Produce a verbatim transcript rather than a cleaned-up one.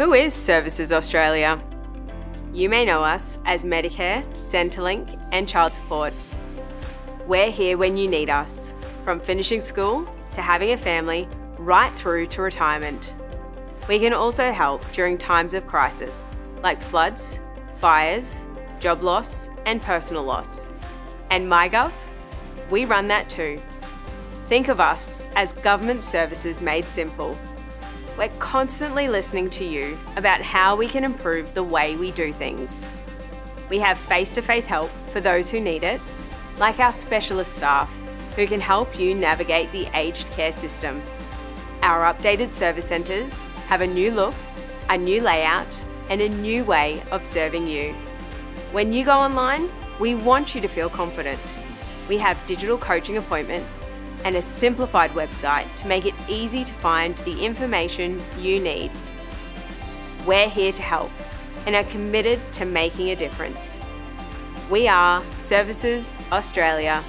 Who is Services Australia? You may know us as Medicare, Centrelink and Child Support. We're here when you need us, from finishing school to having a family, right through to retirement. We can also help during times of crisis, like floods, fires, job loss and personal loss. And myGov? We run that too. Think of us as government services made simple. We're constantly listening to you about how we can improve the way we do things. We have face-to-face help for those who need it, like our specialist staff who can help you navigate the aged care system. Our updated service centres have a new look, a new layout and a new way of serving you. When you go online, we want you to feel confident. We have digital coaching appointments and a simplified website to make it easy to find the information you need. We're here to help and are committed to making a difference. We are Services Australia.